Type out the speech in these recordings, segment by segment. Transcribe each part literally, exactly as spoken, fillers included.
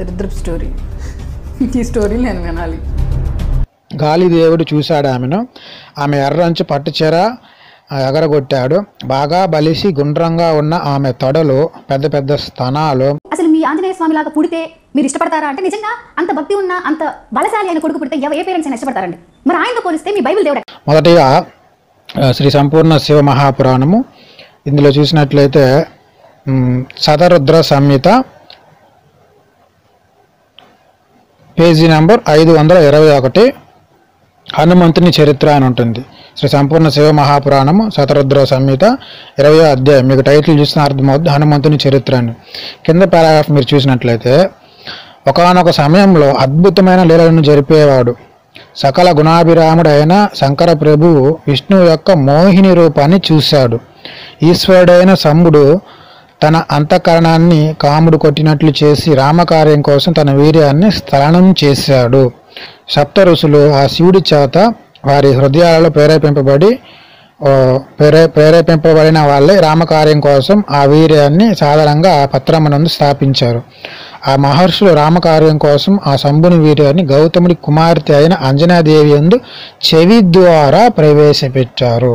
దరిద్ర స్టోరీ ఈ స్టోరీలు నేను వినాలి. గాలిదేవుడు చూశాడు ఆమెను. ఆమె ఎర్రంచు పట్టుచీర ఎగరగొట్టాడు. బాగా బలిసి గుండ్రంగా ఉన్న ఆమె తొడలు, పెద్ద పెద్ద స్తనాలు. అసలు మీ ఆంజనేయ స్వామి లాగా పుడితే మీరు ఇష్టపడతారా అంటే నిజంగా అంత భక్తి ఉన్న అంత బలశాలి అయిన కొడుకు పుడితే ఏ పేరెంట్స్ అయినా ఇష్టపడతారండి? మరి ఆయనతో పోలిస్తే మీ బైబిల్ దేవుడు. మొదటిగా శ్రీ సంపూర్ణ శివ మహాపురాణము, ఇందులో చూసినట్లయితే శతరుద్ర సంహిత పేజీ నెంబర్ ఐదు వందల ఇరవై ఒకటి, హనుమంతుని చరిత్ర అని ఉంటుంది. శ్రీ సంపూర్ణ శివ మహాపురాణము శతరుద్ర సంహిత ఇరవయో అధ్యాయం. మీకు టైటిల్ చూసిన అర్థమవుతుంది, హనుమంతుని చరిత్ర అని. కింద పారాగ్రాఫ్ మీరు చూసినట్లయితే, ఒకనొక సమయంలో అద్భుతమైన లీలను జరిపేవాడు, సకల గుణాభిరాముడైన శంకర ప్రభువు విష్ణువు యొక్క మోహిని రూపాన్ని చూశాడు. ఈశ్వరుడైన శంభుడు తన అంతఃకరణాన్ని కాముడు కొట్టినట్లు చేసి రామకార్యం కోసం తన వీర్యాన్ని స్థలనం చేశాడు. సప్త ఋషులు ఆ శివుడి చేత వారి హృదయాలలో ప్రేరేపింపబడి ప్రేరే ప్రేరేపింపబడిన వాళ్ళే రామకార్యం కోసం ఆ వీర్యాన్ని సాధారణంగా ఆ పత్రమునందు స్థాపించారు. ఆ మహర్షులు రామకార్యం కోసం ఆ శంభుని వీర్యాన్ని గౌతముడి కుమార్తె అయిన అంజనాదేవి యందు చెవి ద్వారా ప్రవేశపెట్టారు.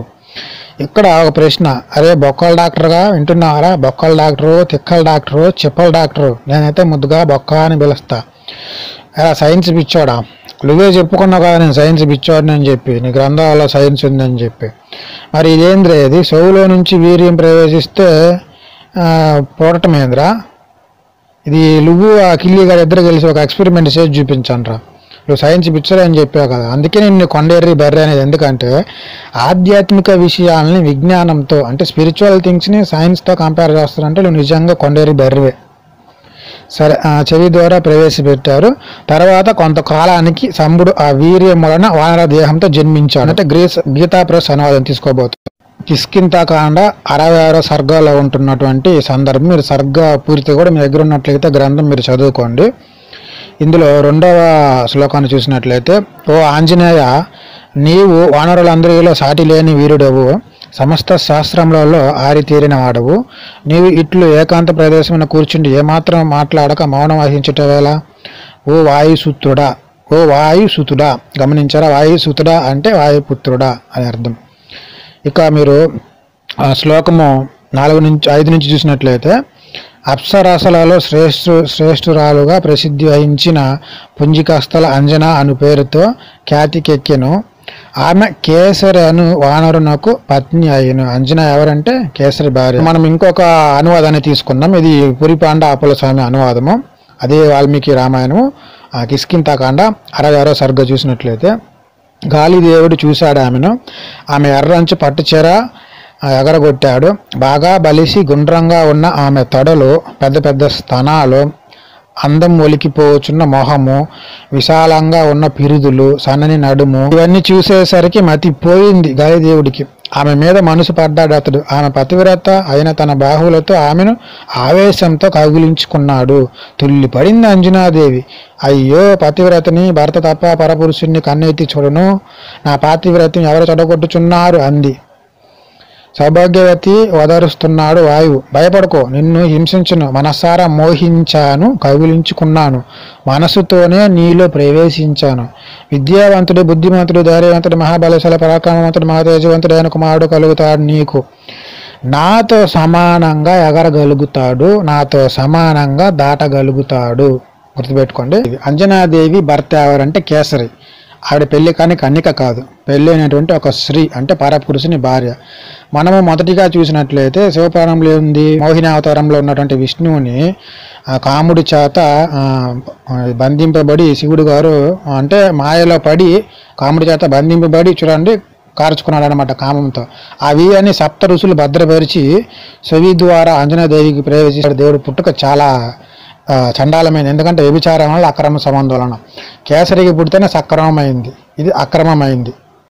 ఇక్కడ ఒక ప్రశ్న, అరే బొక్కల డాక్టర్గా వింటున్నారా? బొక్కల డాక్టరు, తిక్కల డాక్టరు, చెప్పల డాక్టరు, నేనైతే ముద్దుగా బొక్క అని పిలుస్తా. అలా సైన్స్ పిచ్చోడా? నువ్వే చెప్పుకున్నావు కదా నేను సైన్స్ పిచ్చోడిని అని చెప్పి, నీ గ్రంథాలలో సైన్స్ ఉందని చెప్పి. మరి ఇదేంద్రే, ఇది చెవులో నుంచి వీర్యం ప్రవేశిస్తే పోవటం ఏంద్రా? ఇది నువ్వు ఆ కిల్లి గారి ఇద్దరు కలిసి ఒక ఎక్స్పెరిమెంట్ చేసి చూపించండ్రా. నువ్వు సైన్స్ పిచ్చర్ అని చెప్పావు కదా, అందుకే నేను కొండేర్రి బర్రె అనేది. ఎందుకంటే ఆధ్యాత్మిక విషయాలని విజ్ఞానంతో, అంటే స్పిరిచువల్ థింగ్స్ని సైన్స్తో కంపేర్ చేస్తారంటే నువ్వు నిజంగా కొండేర్రి బర్రెవే. సరే, చెవి ద్వారా ప్రవేశపెట్టారు. తర్వాత కొంతకాలానికి శంభుడు ఆ వీర్యం వలన వానర దేహంతో జన్మించాడు. అంటే గ్రీస్ గీతా ప్రెస్ అనువాదం తీసుకోబోతుంది. కిష్కింతాకాండ అరవై ఆరో సర్గాలో ఉంటున్నటువంటి సందర్భం, మీరు సర్గా పూర్తి కూడా మీ దగ్గర ఉన్నట్లయితే గ్రంథం మీరు చదువుకోండి. ఇందులో రెండవ శ్లోకాన్ని చూసినట్లయితే, ఓ ఆంజనేయ, నీవు వానరులందరిలో సాటి లేని వీరుడవు, సమస్త శాస్త్రములలో ఆరితేరిన వాడవు. నీవు ఇట్లు ఏకాంత ప్రదేశమున కూర్చుండి ఏమాత్రం మాట్లాడక మౌనం వహించుటవేళ? ఓ వాయుసూతుడా, ఓ వాయుసూతుడా, గమనించారా? వాయుసూతుడా అంటే వాయుపుత్రుడా అని అర్థం. ఇక మీరు శ్లోకము నాలుగు నుంచి ఐదు నుంచి చూసినట్లయితే, అప్సరాసలలో శ్రేష్ఠు శ్రేష్ఠురాలుగా ప్రసిద్ధి వహించిన పుంజికాస్థల అంజన అను పేరుతో ఖ్యాతికెక్కెను. ఆమె కేసరి అను వానరునకు పత్ని అయ్యను. అంజన ఎవరంటే కేసరి భార్య. మనం ఇంకొక అనువాదాన్ని తీసుకున్నాం, ఇది పురిపాండ అప్పుల స్వామి అనువాదము, అదే వాల్మీకి రామాయణము కిష్కింతాకాండ అరవై ఆరో సర్గ చూసినట్లయితే, గాలిదేవుడు చూశాడు ఆమెను. ఆమె ఎర్రంచు పట్టుచీర ఎగరగొట్టాడు. బాగా బలిసి గుండ్రంగా ఉన్న ఆమె తొడలు, పెద్ద పెద్ద స్తనాలు, అందం ఒలికిపోచున్న మొహము, విశాలంగా ఉన్న పిరుదులు, సన్నని నడుము, ఇవన్నీ చూసేసరికి మతిపోయింది గాలిదేవుడికి. ఆమె మీద మనసు పడ్డాడు అతడు. ఆమె పతివ్రత అయిన తన బాహువులతో ఆమెను ఆవేశంతో కౌగిలించుకున్నాడు. తుల్లి పడింది అంజనాదేవి. అయ్యో పతివ్రతని, భర్త తప్ప పరపురుషుణ్ణి కన్నెత్తి చూడను, నా పతివ్రతని ఎవరు చెడగొట్టుచున్నారు అంది. సౌభాగ్యవతి వదరుస్తున్నాడు వాయువు. భయపడకో, నిన్ను హింసించను, మనసారా మోహించాను, కౌగిలించుకున్నాను, మనసుతోనే నీలో ప్రవేశించాను. విద్యావంతుడు, బుద్ధిమంతుడు, ధైర్యవంతుడు, మహాబలశాలి, పరాక్రమవంతుడు, మహాతేజవంతుడు అయిన కుమారుడు కలుగుతాడు నీకు. నాతో సమానంగా ఎగరగలుగుతాడు, నాతో సమానంగా దాటగలుగుతాడు. గుర్తుపెట్టుకోండి, అంజనాదేవి భర్త ఎవరంటే కేసరి. ఆవిడ పెళ్లి కానీ కన్నిక కాదు, పెళ్ళి అనేటువంటి ఒక స్త్రీ, అంటే పరపురుషుని భార్య. మనము మొదటిగా చూసినట్లయితే శివపురాణంలో ఉంది, మోహిని అవతారంలో ఉన్నటువంటి విష్ణువుని కాముడి చేత బంధింపబడి శివుడు గారు అంటే మాయలో పడి కాముడి చేత బంధింపబడి చూడండి కార్చుకున్నాడు అనమాట కామంతో. ఆ వీర్యాన్ని సప్త ఋషులు భద్రపరిచి శివి ద్వారా అంజనాదేవికి ప్రవేశించాడు. దేవుడు పుట్టుక చాలా చండాలమైన, ఎందుకంటే వ్యభిచారం వల్ల అక్రమ సంబంధం వలన. కేసరికి పుడితేనే సక్రమమైంది, ఇది అక్రమమైంది.